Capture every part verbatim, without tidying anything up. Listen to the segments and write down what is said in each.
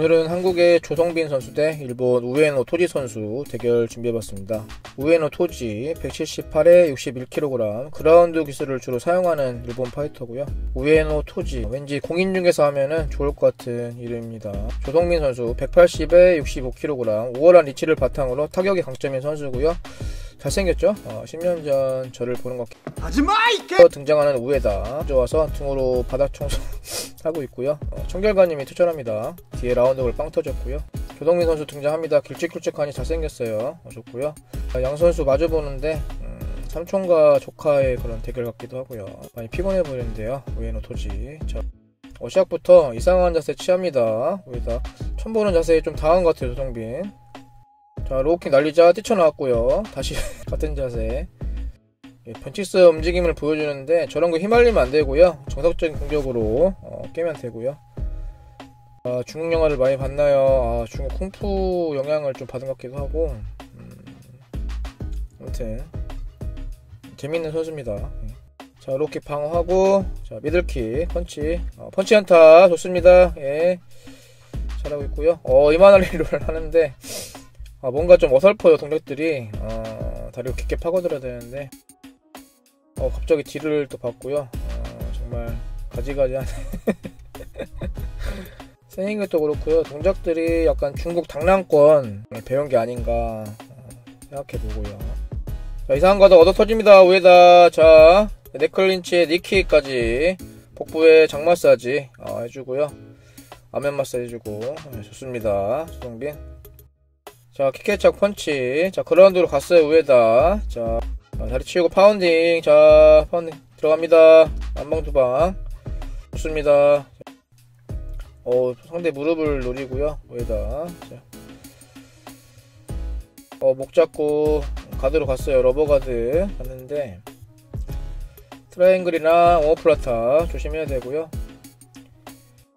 오늘은 한국의 조성빈 선수 대 일본 우에노 토지 선수 대결 준비해봤습니다. 우에노 토지 백칠십팔에 육십일 킬로그램 그라운드 기술을 주로 사용하는 일본 파이터고요. 우에노 토지 왠지 공인중개사 하면은 좋을 것 같은 이름입니다. 조성빈 선수 백팔십에 육십오 킬로그램 우월한 리치를 바탕으로 타격이 강점인 선수고요. 잘생겼죠? 어, 십 년 전 저를 보는 것 같... 하지마 이게! 등장하는 우에다 들어와서 등으로 바닥 청소 하고 있고요. 어, 청결관님이 투철합니다. 뒤에 라운드볼 빵 터졌고요. 조성빈 선수 등장합니다. 길쭉길쭉하니 잘생겼어요. 어, 좋고요. 아, 양 선수 마주보는데 음, 삼촌과 조카의 그런 대결 같기도 하고요. 많이 피곤해 보이는데요. 우에노 토지. 자, 어, 시작부터 이상한 자세 취합니다. 우에다 처음 보는 자세에 좀 당한 것 같아요. 조성빈. 자, 로우킥 날리자 뛰쳐나왔고요. 다시 같은 자세. 예, 벤치스 움직임을 보여주는데 저런 거 휘말리면 안 되고요. 정석적인 공격으로 어, 깨면 되고요. 아, 중국 영화를 많이 봤나요? 아, 중국 쿵푸 영향을 좀 받은 것 같기도 하고. 음, 아무튼 재밌는 선수입니다. 예. 자, 로우킥 방어하고, 자, 미들킥 펀치. 어, 펀치 한타 좋습니다. 예, 잘하고 있고요. 어, 이만할리를 하는데. 아, 뭔가 좀 어설퍼요. 동력들이 아, 다리로 깊게 파고들어야 되는데 어, 갑자기 뒤를 또 봤고요. 아, 정말 가지가지하네. 생긴 것도 그렇고요. 동작들이 약간 중국 당랑권 배운 게 아닌가 생각해보고요. 자, 이상한 가닥 얻어 터집니다. 우에다. 자, 네클린치에 니키까지 복부에 장마사지 아, 해주고요. 안면 마사지 해주고. 아, 좋습니다. 조성빈. 자, 킥캐치하고 펀치. 자, 그라운드로 갔어요. 우에다. 자, 다리 치우고 파운딩. 자, 파운딩 들어갑니다. 한방 두방 좋습니다. 어, 상대 무릎을 노리고요. 우에다. 자, 어, 목 잡고 가드로 갔어요. 러버 가드 갔는데 트라이앵글이나 워플라타 조심해야 되고요.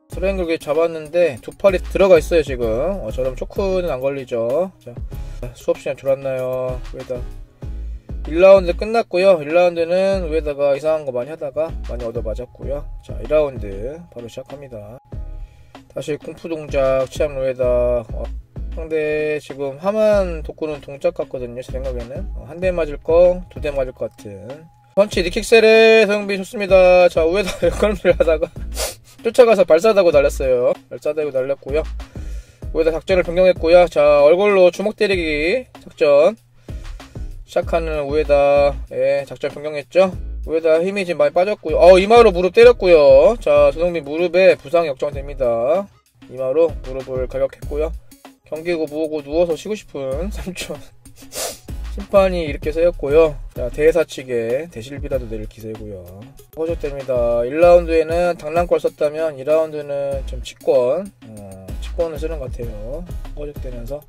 트라이앵글 잡았는데 두 팔이 들어가 있어요 지금. 어, 저럼 초크는 안 걸리죠. 자, 수업시간 졸았나요? 우에다. 일 라운드 끝났고요. 일 라운드는 우에다가 이상한 거 많이 하다가 많이 얻어맞았고요. 자, 이 라운드 바로 시작합니다. 다시 쿵푸 동작 취한 우에다. 어, 상대 지금 하만 돋구는 동작 같거든요. 제 생각에는 어, 한 대 맞을 거, 두 대 맞을 것 같은. 펀치 니킥셀에 소영빈 좋습니다. 자, 우에다 역할을 하다가 쫓아가서 발사다고 날렸어요. 발사다고 날렸고요. 우에다 작전을 변경했고요. 자, 얼굴로 주먹 때리기 작전 시작하는 우에다. 예, 작전 변경했죠. 우에다 힘이 지금 많이 빠졌고요. 어, 이마로 무릎 때렸고요. 자, 조성빈 무릎에 부상 역정됩니다. 이마로 무릎을 가격했고요. 경기고 뭐고 누워서 쉬고 싶은 삼촌. 심판이 이렇게 세였고요. 자, 대사측에 대실비라도 내릴 기세고요. 허접됩니다. 일 라운드에는 당랑권 썼다면 이 라운드는 좀 치권, 어, 치권을 쓰는 것 같아요. 허접되면서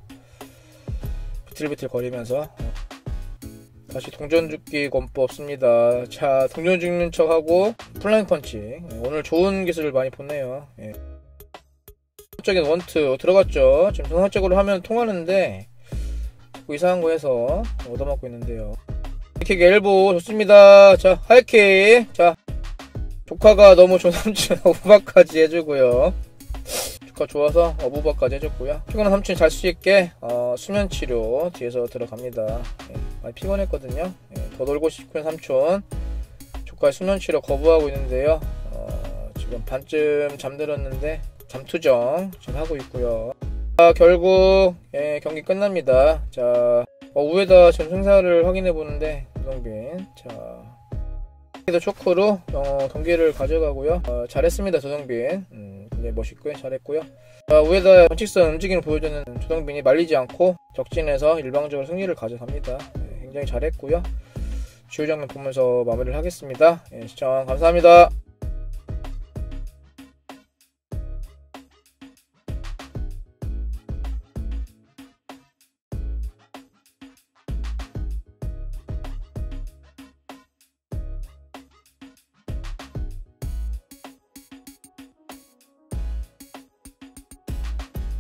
비틀비틀 거리면서 다시 동전 죽기 권법 씁니다. 자, 동전 죽는 척하고 플라잉 펀치. 오늘 좋은 기술을 많이 보네요. 예. 적인 원투 들어갔죠. 지금 정상적으로 하면 통하는데 이상한 거 해서 얻어맞고 있는데요. 킥 엘보 좋습니다. 자, 하이킥. 자, 조카가 너무 조삼촌 오버까지 해주고요. 조카 좋아서 오버까지 해줬고요. 피곤한 삼촌 잘 수 있게 어, 수면 치료 뒤에서 들어갑니다. 예, 많이 피곤했거든요. 예, 더 놀고 싶은 삼촌 조카의 수면 치료 거부하고 있는데요. 어, 지금 반쯤 잠들었는데 잠투정 지금 하고 있고요. 자, 결국 예, 경기 끝납니다. 자, 어, 우에다 지금 승사를 확인해 보는데 조성빈. 자, 초크로 어, 경기를 가져가고요. 어, 잘했습니다 조성빈. 음, 굉장히 멋있고요. 잘했고요. 자, 우에다 원칙선 움직임을 보여주는 조성빈이 말리지 않고 적진에서 일방적으로 승리를 가져갑니다. 예, 굉장히 잘했고요. 주요 장면 보면서 마무리를 하겠습니다. 예, 시청 감사합니다.